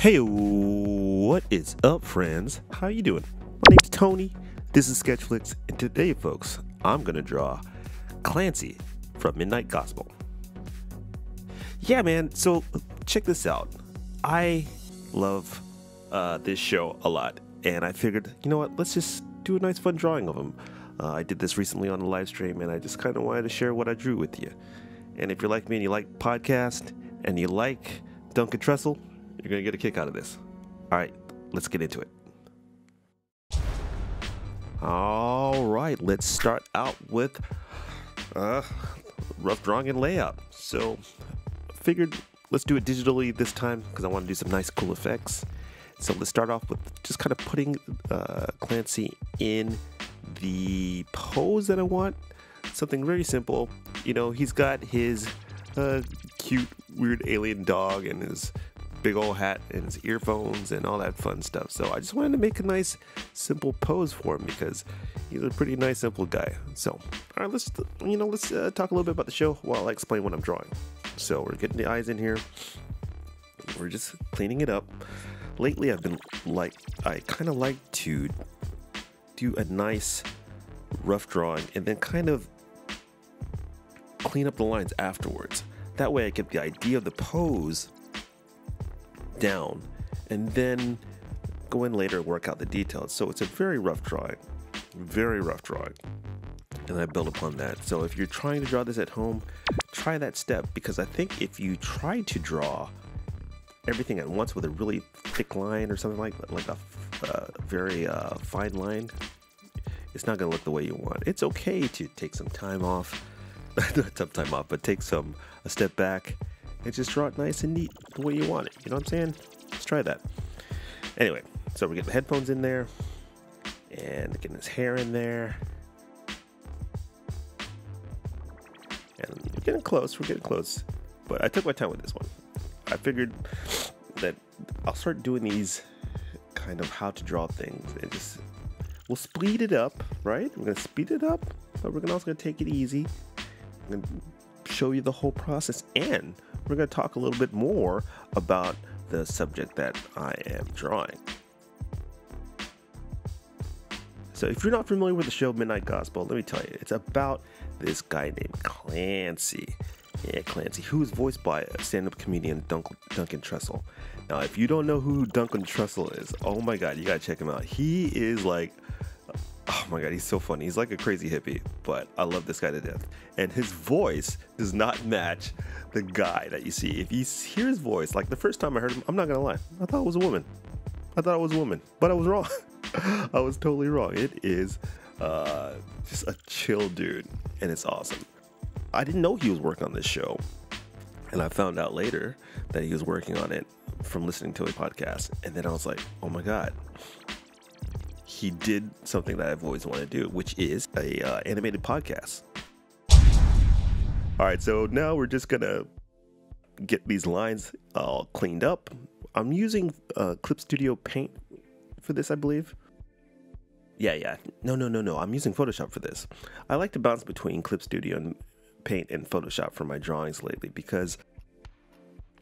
Hey, what is up, friends? How you doing? My name's Tony, this is Sketchflix, and today, folks, I'm gonna draw Clancy from Midnight Gospel. Yeah, man, so check this out. I love this show a lot, and I figured, you know what, let's just do a nice fun drawing of him. I did this recently on a live stream, and I just kind of wanted to share what I drew with you. And if you're like me and you like podcasts, and you like Duncan Trussell, you're going to get a kick out of this. All right, let's get into it. All right, let's start out with rough drawing and layout. So I figured let's do it digitally this time because I want to do some nice cool effects. So let's start off with just kind of putting Clancy in the pose that I want. Something very simple. You know, he's got his cute, weird alien dog and his big old hat and his earphones and all that fun stuff. So I just wanted to make a nice simple pose for him because he's a pretty nice simple guy. So all right, let's talk a little bit about the show while I explain what I'm drawing. So we're getting the eyes in here. We're just cleaning it up. Lately I've been like, I kind of like to do a nice rough drawing and then kind of clean up the lines afterwards. That way I get the idea of the pose down and then go in later and work out the details. So it's a very rough drawing, and I build upon that. So if you're trying to draw this at home, try that step, because I think if you try to draw everything at once with a really thick line or something like a very fine line, it's not gonna look the way you want. It's okay to take some time off, not some time off, but take a step back and just draw it nice and neat the way you want it. You know what I'm saying? Let's try that. Anyway, so we get the headphones in there and getting his hair in there. And we're getting close, But I took my time with this one. I figured that I'll start doing these kind of how to draw things and just, we'll speed it up, right? We're gonna speed it up, but we're also gonna take it easy and show you the whole process, and we're going to talk a little bit more about the subject that I am drawing. So if you're not familiar with the show Midnight Gospel, let me tell you, it's about this guy named Clancy. Yeah, Clancy, who is voiced by stand-up comedian Duncan Trussell. Now, if you don't know who Duncan Trussell is, oh my God, you got to check him out. He is like, oh my God, he's so funny. He's like a crazy hippie, but I love this guy to death. And his voice does not match the guy that you see. If you hear his voice, like the first time I heard him, I'm not going to lie, I thought it was a woman. But I was wrong. I was totally wrong. It is just a chill dude, and it's awesome. I didn't know he was working on this show, and I found out later that he was working on it from listening to a podcast. And then I was like, oh my God. He did something that I've always wanted to do, which is a animated podcast. All right, so now we're just gonna get these lines all cleaned up. I'm using Clip Studio Paint for this, I believe. Yeah. No. I'm using Photoshop for this. I like to bounce between Clip Studio and Paint and Photoshop for my drawings lately because,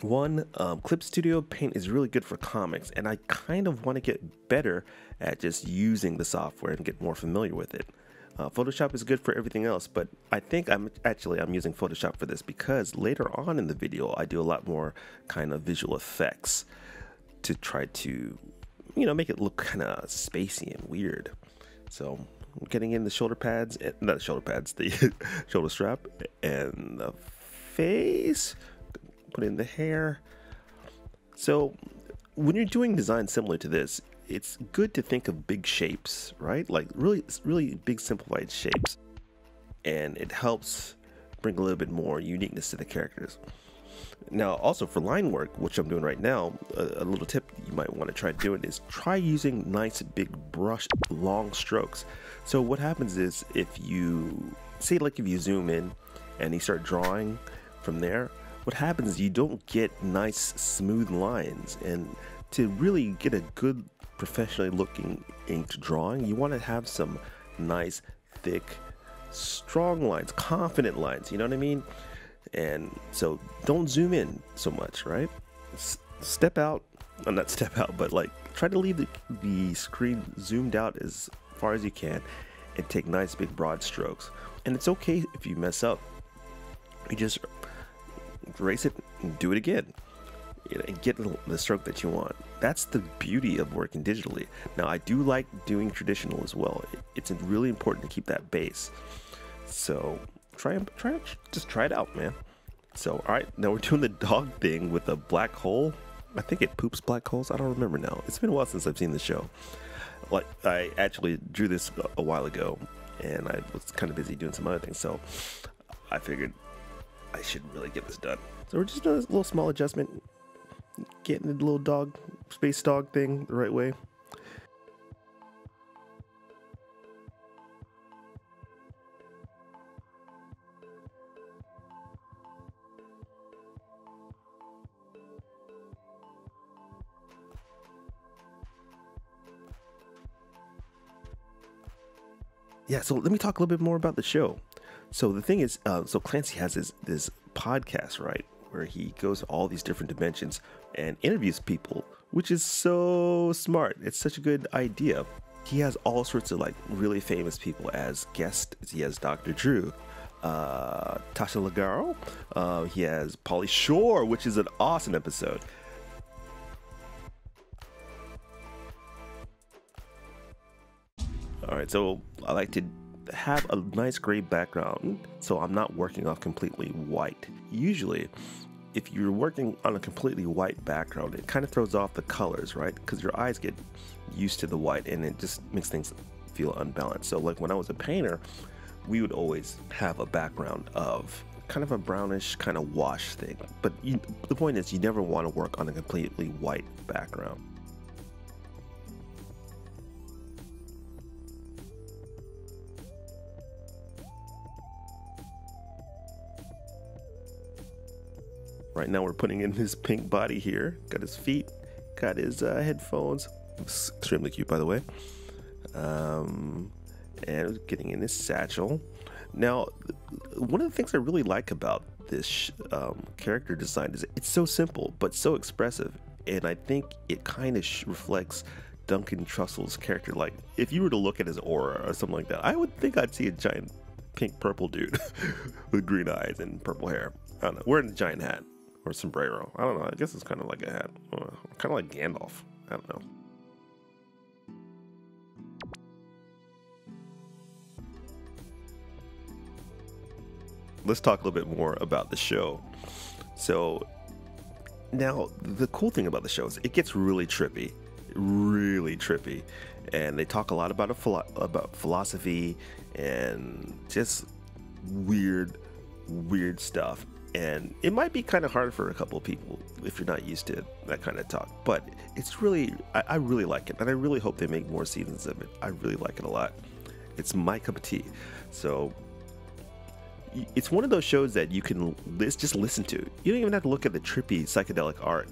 one, Clip Studio Paint is really good for comics, and I kind of want to get better at just using the software and get more familiar with it. Photoshop is good for everything else, but I think I'm using Photoshop for this because later on in the video I do a lot more kind of visual effects to try to, you know, make it look kind of spacey and weird. So I'm getting in the shoulder pads, not the shoulder pads, the shoulder strap and the face. Put in the hair. So when you're doing design similar to this, it's good to think of big shapes, right? Like really big simplified shapes, and it helps bring a little bit more uniqueness to the characters. Now also for line work, which I'm doing right now, a little tip you might want to try doing is try using nice big brush long strokes. So what happens is, if you say, like if you zoom in and you start drawing from there, what happens is you don't get nice smooth lines, and to really get a good professionally looking inked drawing, you want to have some nice thick strong lines, confident lines, you know what I mean? And so don't zoom in so much, right? step out, not step out, but like try to leave the screen zoomed out as far as you can and take nice big broad strokes. And it's okay if you mess up, you just erase it and do it again, you know, and get the stroke that you want. That's the beauty of working digitally. Now I do like doing traditional as well. It's really important to keep that base. So just try it out, man. So all right, now we're doing the dog thing with a black hole. I think it poops black holes. I don't remember now. It's been a while since I've seen the show. Like I actually drew this a while ago, and I was kind of busy doing some other things, so I figured I should really get this done. So we're just doing a little small adjustment, getting the little dog, space dog thing the right way. Yeah, so let me talk a little bit more about the show. So the thing is, so Clancy has this podcast, right, where he goes to all these different dimensions and interviews people, which is so smart. It's such a good idea. He has all sorts of like really famous people as guests. He has Dr. Drew, Tasha Legaro, he has Pauly Shore, which is an awesome episode. All right, so I like to have a nice gray background, so I'm not working off completely white. Usually, if you're working on a completely white background, it kind of throws off the colors, right? Because your eyes get used to the white, and it just makes things feel unbalanced. So like when I was a painter, we would always have a background of kind of a brownish kind of wash thing. But the point is, you never want to work on a completely white background. Right now we're putting in his pink body here. Got his feet, got his headphones. It's extremely cute, by the way. And getting in his satchel. Now, one of the things I really like about this character design is it's so simple, but so expressive. And I think it kind of reflects Duncan Trussell's character. Like, if you were to look at his aura or something like that, I would think I'd see a giant pink purple dude with green eyes and purple hair. I don't know, wearing a giant hat. Or sombrero. I don't know. I guess it's kind of like a hat. Kind of like Gandalf. I don't know. Let's talk a little bit more about the show. So now the cool thing about the show is it gets really trippy. Really trippy. And they talk a lot about philosophy and just weird stuff. And it might be kind of hard for a couple of people if you're not used to that kind of talk, but it's really, I really like it, and I really hope they make more seasons of it. I really like it a lot. It's my cup of tea. So it's one of those shows that you can just listen to. You don't even have to look at the trippy psychedelic art,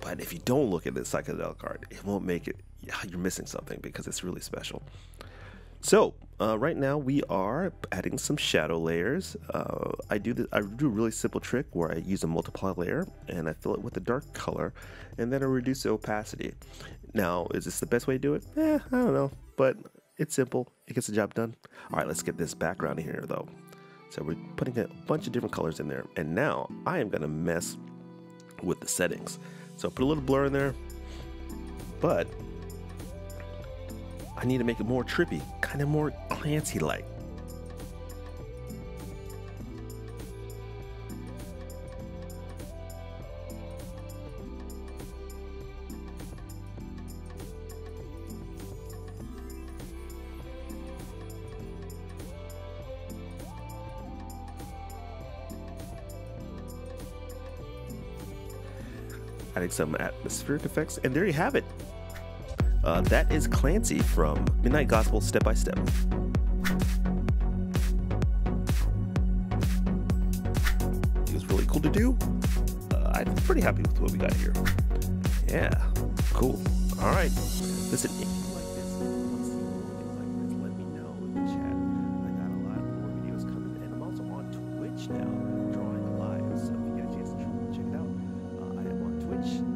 but if you don't look at the psychedelic art, it won't make it. You're missing something because it's really special. So right now we are adding some shadow layers. I do a really simple trick where I use a multiply layer and I fill it with a dark color, and then I reduce the opacity. Now, is this the best way to do it? I don't know, but it's simple. It gets the job done. All right, let's get this background here though. So we're putting a bunch of different colors in there, and now I am gonna mess with the settings. So put a little blur in there, but I need to make it more trippy, kind of more Clancy-like. Adding some atmospheric effects, and there you have it. That is Clancy from Midnight Gospel Step by Step. It was really cool to do. I'm pretty happy with what we got here. Yeah, cool. All right. Listen, if you like this, let me know in the chat. I got a lot more videos coming, and I'm also on Twitch now, drawing live. So if you get a chance to check it out, I am on Twitch.